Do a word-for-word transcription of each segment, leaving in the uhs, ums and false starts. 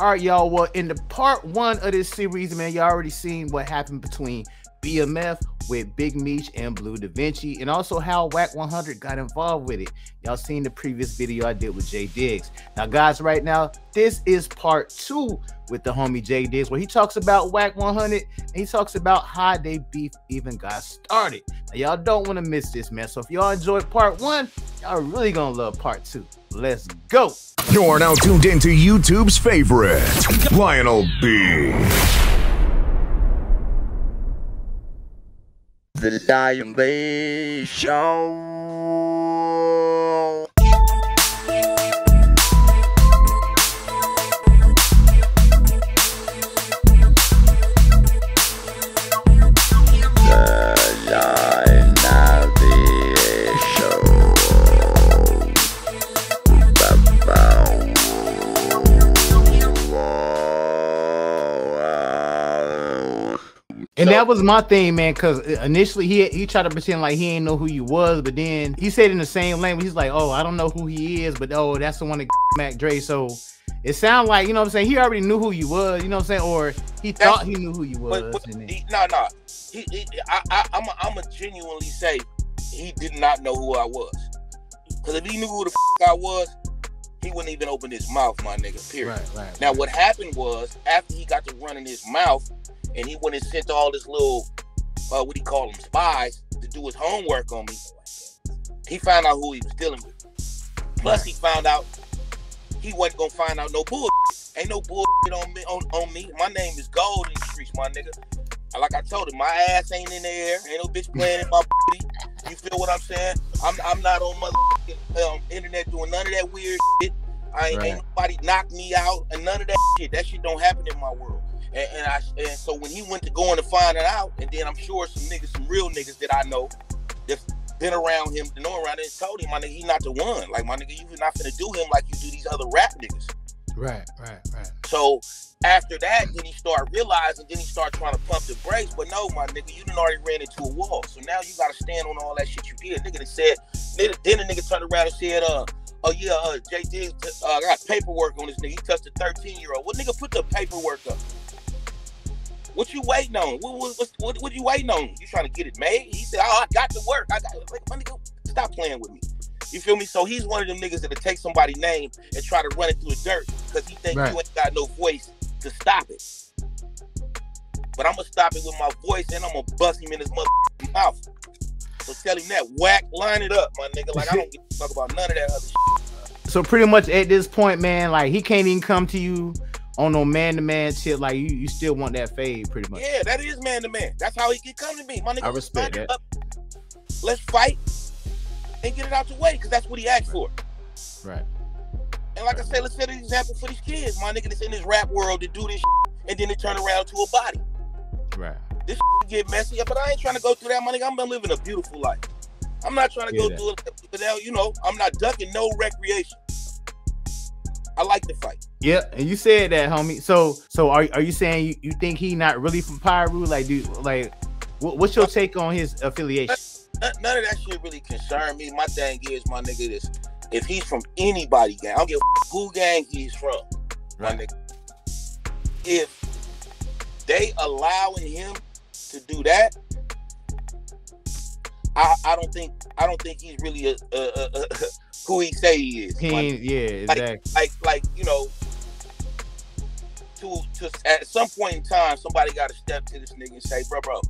All right, y'all. Well, in the part one of this series, man, y'all already seen what happened between B M F with Big Meech and Blue Da Vinci, and also how Wack one hundred got involved with it. Y'all seen the previous video I did with Jay Diggs. Now, guys, right now, this is part two with the homie Jay Diggs, where he talks about Wack one hundred and he talks about how they beef even got started. Now, y'all don't want to miss this, man. So if y'all enjoyed part one, y'all really gonna love part two. Let's go. You're now tuned into YouTube's favorite, Lionel B. The Lionel B Show. And so, that was my thing, man, because initially he he tried to pretend like he ain't know who you was, but then he said in the same language, he's like, oh, I don't know who he is, but oh, that's the one that Mac Dre. So it sounded like, you know what I'm saying, he already knew who you was, you know what I'm saying, or he thought he knew who you was. But, but, he, no, no, he, he, I, I, I'm, a, I'm a genuinely say he did not know who I was. Because if he knew who the f I was, he wouldn't even open his mouth, my nigga, period. Right, right, now, right. What happened was, after he got to running his mouth, and he went and sent all this little, uh, what he called them, spies to do his homework on me. He found out who he was dealing with. Plus, he found out he wasn't gonna find out no bullshit. Ain't no bullshit on me. On, on me. My name is Gold in the streets, my nigga. Like I told him, my ass ain't in the air. Ain't no bitch playing in my booty. You feel what I'm saying? I'm I'm not on motherfucking um, internet doing none of that weird shit. I ain't, right. ain't nobody knock me out and none of that shit. That shit don't happen in my world. And, and I and so when he went to go in to find it out, and then I'm sure some niggas, some real niggas that I know that's been around him, know around him, and told him, my nigga, he not the one. Like, my nigga, you not finna do him like you do these other rap niggas. Right, right, right. So after that, then he started realizing, then he started trying to pump the brakes. But no, my nigga, you done already ran into a wall. So now you gotta stand on all that shit you did. Nigga that said, then the nigga turned around and said, uh, oh yeah, uh, Jay Diggs, uh, I got paperwork on this nigga. He touched a thirteen year old. Well, nigga, put the paperwork up. What you waiting on? What what, what what you waiting on? You trying to get it made? He said, oh, I got to work. I got to, like, my nigga, stop playing with me. You feel me? So he's one of them niggas that'll take somebody's name and try to run it through the dirt because he thinks right. you ain't got no voice to stop it. But I'm going to stop it with my voice and I'm going to bust him in his motherfucking mouth. So tell him that. Whack, line it up, my nigga. Like, I don't give a fuck about none of that other shit. So pretty much at this point, man, like, he can't even come to you on no man-to-man shit, like you, you still want that fade, pretty much. Yeah, that is man-to-man. That's how he can come to me. My nigga, I respect that. Up. Let's fight and get it out the way, because that's what he asked right. for. Right. And like right. I said, let's set an example for these kids. My nigga that's in this rap world to do this shit, and then they turn around to a body. Right. This shit get messy, but I ain't trying to go through that, my nigga. I'm been living a beautiful life. I'm not trying to yeah, go that. through it, but now, you know, I'm not ducking no recreation. I like the fight. Yeah, and you said that, homie. So, so are are you saying you, you think he not really from Piru? Like, do like, what, what's your take on his affiliation? None, none of that shit really concern me. My thing is, my nigga, this if he's from anybody gang, I don't give a who gang he's from. My right. nigga, if they allowing him to do that, I I don't think I don't think he's really a. a, a, a who he say he is. He, like, yeah, exactly. Like, like, like you know, to, to at some point in time, somebody got to step to this nigga and say, bro, bro,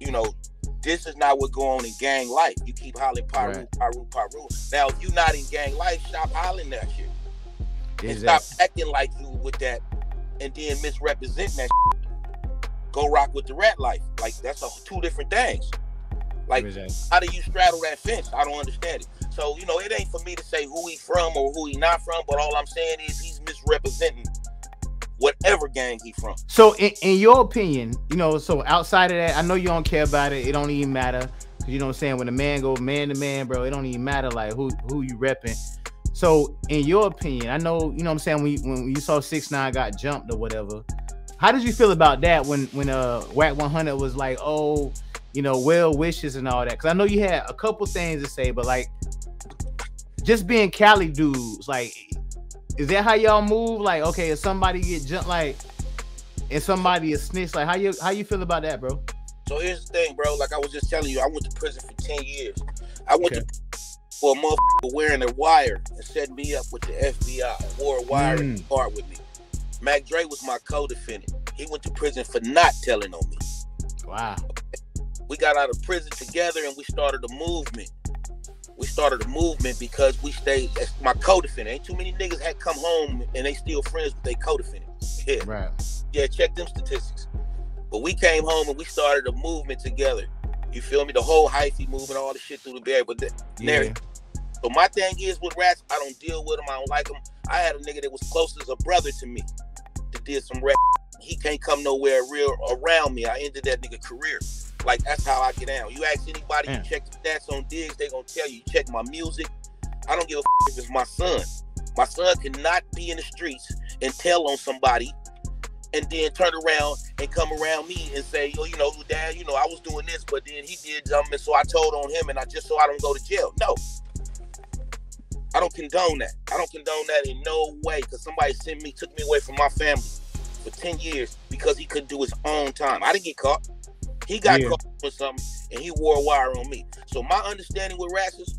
you know, this is not what go on in gang life. You keep hollering Piru, right. Piru, Piru. Now, if you're not in gang life, stop hollering that shit. Exactly. And stop acting like you with that and then misrepresenting that shit. Go rock with the rat life. Like, that's a, two different things. Like, exactly. How do you straddle that fence? I don't understand it. So, you know, it ain't for me to say who he from or who he not from, but all I'm saying is he's misrepresenting whatever gang he from. So, in, in your opinion, you know, so outside of that, I know you don't care about it. It don't even matter. You know what I'm saying? When a man goes man to man, bro, it don't even matter, like, who who you repping. So, in your opinion, I know, you know what I'm saying, when you, when you saw six nine got jumped or whatever, how did you feel about that when, when uh, Wack one hundred was like, oh, you know, well wishes and all that? Because I know you had a couple things to say, but, like, just being Cali dudes, like, Is that how y'all move? Like, okay, if somebody get jumped, like, and somebody is snitched, like, how you how you feel about that, bro? So here's the thing, bro. Like I was just telling you, I went to prison for ten years. I went okay. to for a motherfucker wearing a wire and setting me up with the F B I. Wore a wire mm. in the car with me. Mac Dre was my co-defendant. He went to prison for not telling on me. Wow. Okay. We got out of prison together and we started a movement. We started a movement because we stayed as my co-defendant. Ain't too many niggas had come home and they still friends with their co-defendant. Yeah. Right. Yeah, check them statistics. But we came home and we started a movement together. You feel me? The whole hyphy movement, all the shit through the barrier. But the yeah. So my thing is with rats, I don't deal with them. I don't like them. I had a nigga that was close as a brother to me that did some rap. He can't come nowhere real around me. I ended that nigga career. Like, that's how I get down. You ask anybody, yeah. you check the stats on Diggs, they gonna tell you, you check my music. I don't give a f- if it's my son. My son cannot be in the streets and tell on somebody and then turn around and come around me and say, yo, you know, dad, you know, I was doing this, but then he did something, so I told on him, and I just so I don't go to jail. No. I don't condone that. I don't condone that in no way, because somebody sent me, took me away from my family for ten years because he couldn't do his own time. I didn't get caught. He got yeah. caught for something, and he wore a wire on me. So my understanding with rats is,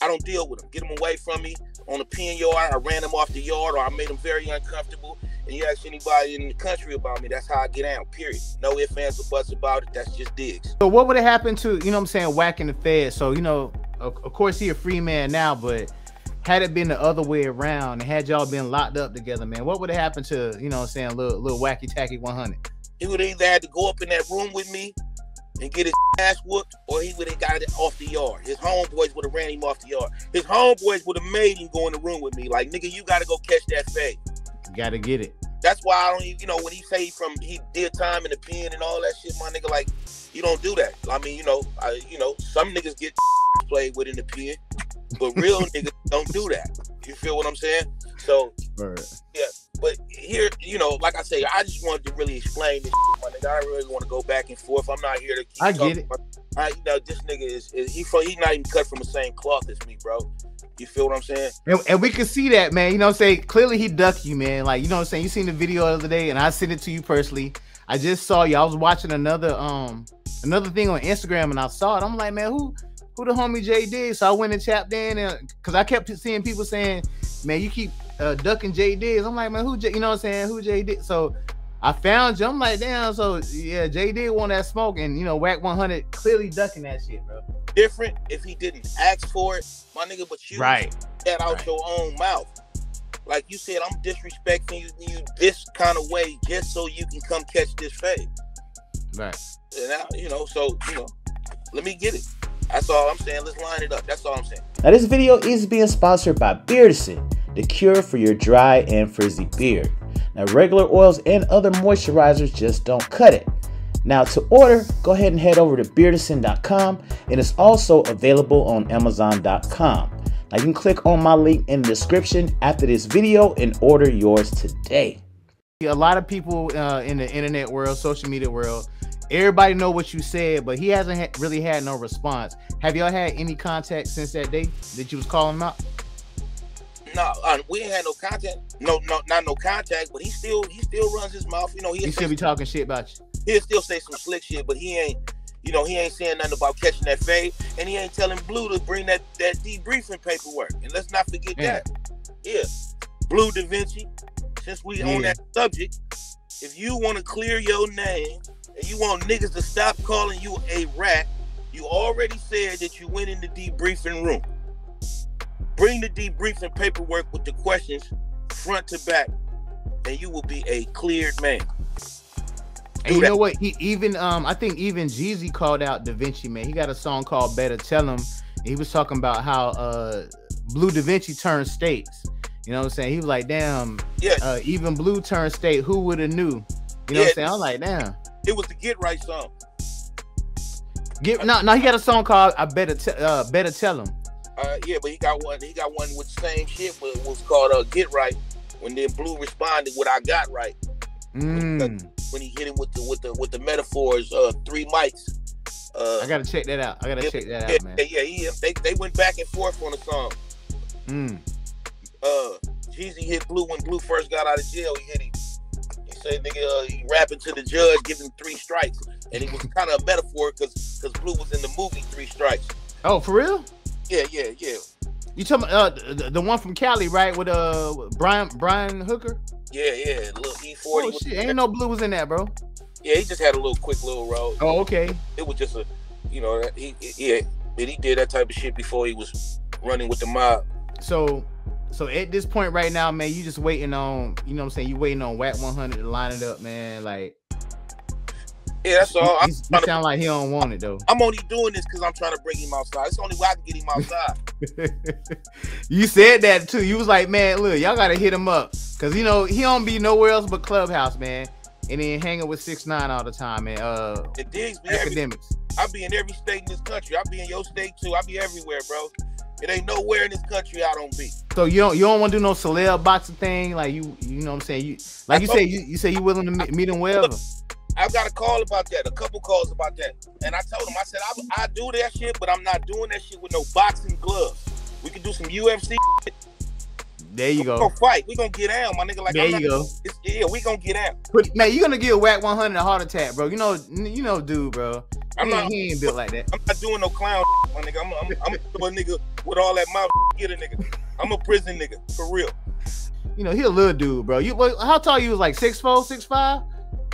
I don't deal with them. Get them away from me. On a pin yard, I ran them off the yard, or I made them very uncomfortable. And you ask anybody in the country about me, that's how I get down, period. No ifs, ands, or buts about it. That's just Diggs. So what would have happened to, you know what I'm saying, Wack and the Fed? So, you know, of, of course he a free man now, but had it been the other way around, and had y'all been locked up together, man, what would have happened to, you know what I'm saying, little, little Wacky Tacky one hundred? He would have either had to go up in that room with me and get his ass whooped, or he would have got it off the yard. His homeboys would have ran him off the yard. His homeboys would have made him go in the room with me. Like, nigga, you got to go catch that fade. Got to get it. That's why I don't even, you know, when he say from he did time in the pen and all that shit, my nigga, like, you don't do that. I mean, you know, I, you know, some niggas get played with in the pen, but real niggas don't do that. You feel what I'm saying? So, right. yeah. But here, you know, like I say, I just wanted to really explain this shit, my nigga. I really want to go back and forth. I'm not here to keep I talking. Get it. I, you know, this nigga is, is he from, he not even cut from the same cloth as me, bro. You feel what I'm saying? And, and we can see that, man. You know what I'm saying? Clearly he ducked you, man. Like, you know what I'm saying? You seen the video the other day, and I sent it to you personally. I just saw you. I was watching another um another thing on Instagram, and I saw it. I'm like, man, who who the homie Jay Diggs? So I went and tapped in, and because I kept seeing people saying, man, you keep uh, ducking Jay Diggs. I'm like, man, who, J-? You know what I'm saying? Who Jay Diggs? So I found you. I'm like, damn. So yeah, Jay Diggs want that smoke, and you know, Wack one hundred clearly ducking that shit, bro. Different if he didn't ask for it, my nigga. But you right. that out right. your own mouth, like you said. I'm disrespecting you, you this kind of way just so you can come catch this fade. Right. And I, you know, so you know, let me get it. That's all I'm saying. Let's line it up. That's all I'm saying. Now this video is being sponsored by Beardson, the cure for your dry and frizzy beard. Now regular oils and other moisturizers just don't cut it. Now to order, go ahead and head over to beardson dot com, and it's also available on amazon dot com. Now you can click on my link in the description after this video and order yours today. A lot of people uh, in the internet world, social media world, everybody know what you said, but he hasn't ha really had no response. Have y'all had any contact since that day that you was calling out? No, uh, we ain't had no contact. No, no, not no contact. But he still, he still runs his mouth. You know, he still be talking shit about you. He'll still say some slick shit, but he ain't, you know, he ain't saying nothing about catching that fade, and he ain't telling Blue to bring that that debriefing paperwork. And let's not forget yeah. that. Yeah, Blue Da Vinci. Since we yeah. on that subject, if you want to clear your name and you want niggas to stop calling you a rat, you already said that you went in the debriefing room. Bring the debriefing paperwork with the questions front to back, and you will be a cleared man. And you know what? He even um I think even Jeezy called out Da Vinci, man. He got a song called Better Tell Him. And he was talking about how uh Blue Da Vinci turned states. You know what I'm saying? He was like, damn, yeah, uh, even Blue turned state, who would have knew? You know yeah. what I'm saying? I'm like, damn. It was the Get Right song. Get no, no, he got a song called I Better Tell uh Better Tell Him. Uh yeah, but he got one, he got one with the same shit, but it was called uh Get Right. When then Blue responded with I Got Right. Mm. When he hit him with the with the with the metaphors, uh, three mics. Uh, I gotta check that out. I gotta yeah, check that yeah, out, man. Yeah, yeah, yeah. They they went back and forth on the song. Mm. Uh, Jeezy hit Blue when Blue first got out of jail. He hit him. He said, nigga, uh, he rapping to the judge, giving three strikes. And it was kind of a metaphor because because Blue was in the movie Three Strikes. Oh, for real? Yeah, yeah, yeah. You talking uh, the, the one from Cali, right? With uh Brian Brian Hooker? Yeah, yeah. Little E forty. Oh, shit. Ain't no Blue was in that, bro. Yeah, he just had a little quick little role. Oh, okay. It was just a, you know, he yeah, but he did that type of shit before he was running with the mob. So, so at this point right now, man, you just waiting on, you know what I'm saying? You waiting on Wack one hundred to line it up, man. Like, yeah, that's all. He, he sound to, like he don't want it though. I'm only doing this because I'm trying to bring him outside. It's the only way I can get him outside. You said that too. You was like, man, look, y'all gotta hit him up because you know he don't be nowhere else but Clubhouse, man. And then hanging with six nine all the time, man. Uh, and Diggs be academics. Every, I be in every state in this country. I be in your state too. I be everywhere, bro. It ain't nowhere in this country I don't be. So you don't you don't want to do no celeb boxing thing, like you you know what I'm saying? You like you say you, you say you willing to meet, meet him wherever. I've got a call about that, a couple calls about that, and I told him I said I I do that shit, but I'm not doing that shit with no boxing gloves. We can do some U F C. Shit. There you go. We gonna fight. We gonna get down, my nigga. Like there you go. It's, yeah, we gonna get down. But man, you gonna give Wack one hundred a heart attack, bro? You know, you know, dude, bro. I'm he, not. He ain't built like that. I'm not doing no clown, my nigga. I'm, I'm, I'm a nigga with all that mouth. Get a nigga. I'm a prison nigga for real. You know, he a little dude, bro. You how tall you was? Like six four, six five?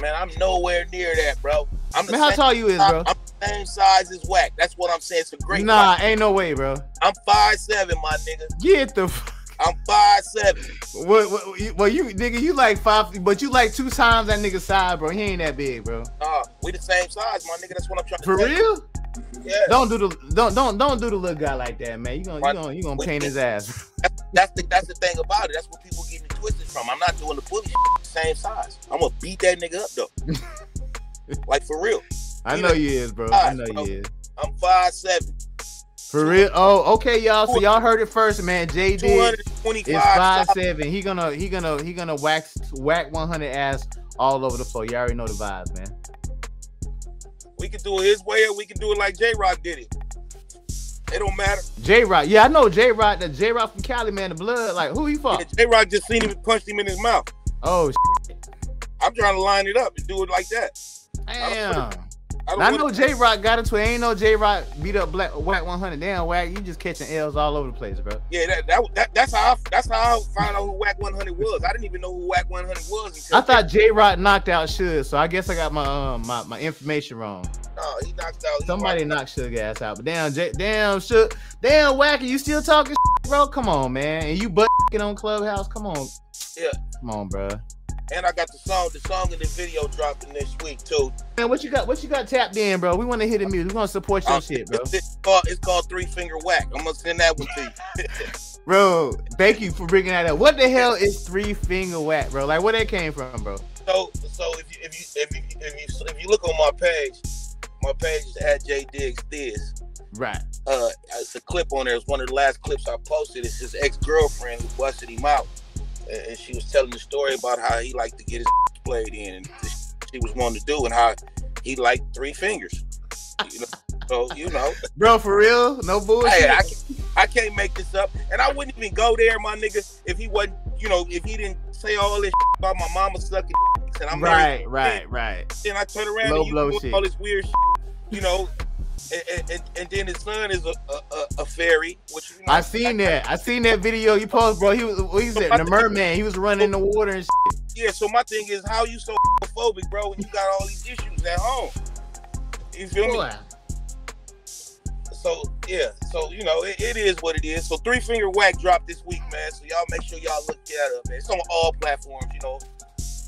Man, I'm nowhere near that, bro. I'm the man, how tall you is, bro? I'm the same size as Wack. That's what I'm saying. It's a great. Nah, fight. Ain't no way, bro. I'm five seven, my nigga. Get the. F I'm five seven. Well, well, well, you nigga, you like five, but you like two times that nigga size, bro. He ain't that big, bro. Nah, we the same size, my nigga. That's what I'm trying to. For take. Real? Yeah. Don't do the don't don't don't do the little guy like that, man. You gonna my, you gonna you gonna pain his ass. That's, that's the that's the thing about it. That's what people get me twisted from. I'm not doing the bully shit, same size. I'm gonna beat that nigga up though. Like for real. I you know, know you is, bro. Size, I know bro. You is. I'm five seven. For real? Oh, okay, y'all. So y'all heard it first, man. J Diggs is five seven. He gonna he gonna he gonna wax Wack one hundred ass all over the floor. You already know the vibes, man. We can do it his way, or we can do it like J-Rock did it. It don't matter. J-Rock, yeah, I know J-Rock. That J-Rock from Cali, man. The blood, like who he fought? Yeah, J-Rock just seen him and punched him in his mouth. Oh, shit. I'm trying to line it up and do it like that. Damn. I, I know J-Rock got into it. Ain't no J-Rock beat up Black Wack one hundred. Damn, Wack, you just catching L's all over the place, bro. Yeah, that, that, that that's how I, that's how I found out who Wack one hundred was. I didn't even know who Wack one hundred was. Until I thought J-Rock knocked out Suge, so I guess I got my um my, my information wrong. No, he knocked out. He Somebody knocked Suge ass out, but damn, J damn Suge, damn Wack, you still talking, shit, bro? Come on, man, and you butt on Clubhouse? Come on, yeah, come on, bro. And I got the song, the song and the video dropping this week too. Man, what you got? What you got tapped in, bro? We want to hear the music. We want to support your uh, shit, bro. It's called, it's called Three Finger Whack. I'm gonna send that one to you, bro. Thank you for bringing that up. What the hell is Three Finger Whack, bro? Like where that came from, bro? So, so if you if you if you if you, if you look on my page, my page is at Jay Diggs this. Right. Uh, it's a clip on there. It's one of the last clips I posted. It's his ex girlfriend who busted him out. And she was telling the story about how he liked to get his played in, and she was wanting to do, and how he liked three fingers. You know, so you know, bro, for real, no bullshit. Hey, I, can't, I can't make this up, and I wouldn't even go there, my nigga, if he wasn't, you know, if he didn't say all this about my mama sucking. And I'm right, right, right. Then I turn around Low and you blow shit. All this weird, you know. And, and, and then his son is a a, a fairy. Which you know, I seen that. I seen that video you posted, bro. He was what he said, so the merman. Is, he was running so, in the water and shit. Yeah. So my thing is, how you so phobic, bro? When you got all these issues at home, you feel Boy. Me? So yeah. So you know, it, it is what it is. So Three Finger Whack dropped this week, man. So y'all make sure y'all look that up, man. It's on all platforms, you know.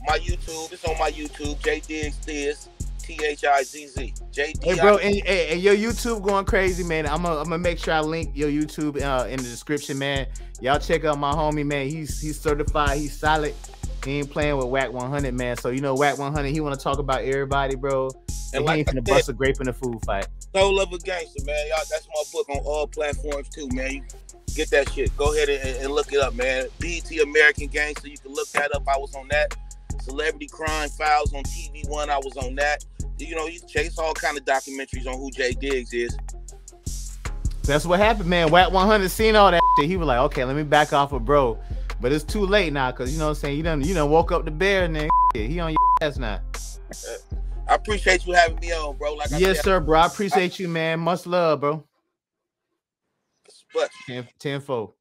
My YouTube. It's on my YouTube. J Diggs this. T H I Z Z. J D I. Hey, bro, and, and your YouTube going crazy, man. I'm going to make sure I link your YouTube uh, in the description, man. Y'all check out my homie, man. He's he's certified. He's solid. He ain't playing with Wack one hundred, man. So, you know, Wack one hundred, he want to talk about everybody, bro. And, and like he ain't finna bust a grape in the food fight. Soul of a Gangster, man. Y'all, that's my book on all platforms, too, man. You get that shit. Go ahead and, and look it up, man. B E T American Gangster. You can look that up. I was on that. Celebrity Crime Files on T V One. I was on that. You know, you chase all kind of documentaries on who Jay Diggs is. That's what happened, man. Wack one hundred seen all that shit. He was like, okay, let me back off of bro. But it's too late now, cause you know what I'm saying, you done you done woke up the bear and then he on your ass now. I appreciate you having me on, bro. Like I yes, said, sir, bro. I appreciate I, you, man. Much love, bro. But ten, tenfold.